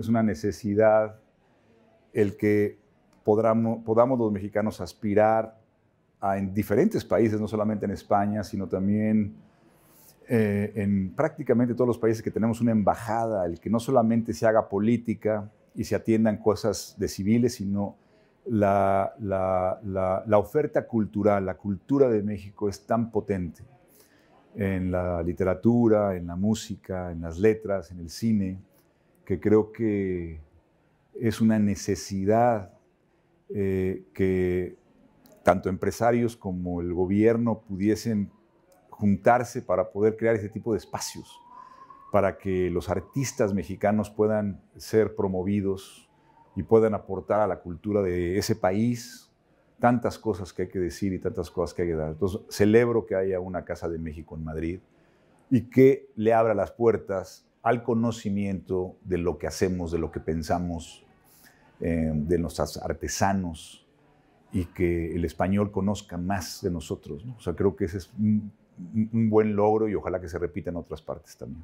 es una necesidad el que podamos los mexicanos aspirar a, en diferentes países, no solamente en España, sino también en prácticamente todos los países que tenemos una embajada, el que no solamente se haga política y se atiendan cosas de civiles, sino la oferta cultural, la cultura de México es tan potente en la literatura, en la música, en las letras, en el cine, que creo que es una necesidad que tanto empresarios como el gobierno pudiesen juntarse para poder crear ese tipo de espacios, para que los artistas mexicanos puedan ser promovidos y puedan aportar a la cultura de ese país tantas cosas que hay que decir y tantas cosas que hay que dar. Entonces, celebro que haya una Casa de México en Madrid y que le abra las puertas al conocimiento de lo que hacemos, de lo que pensamos, de nuestros artesanos, y que el español conozca más de nosotros, ¿no? O sea, creo que ese es un buen logro y ojalá que se repita en otras partes también.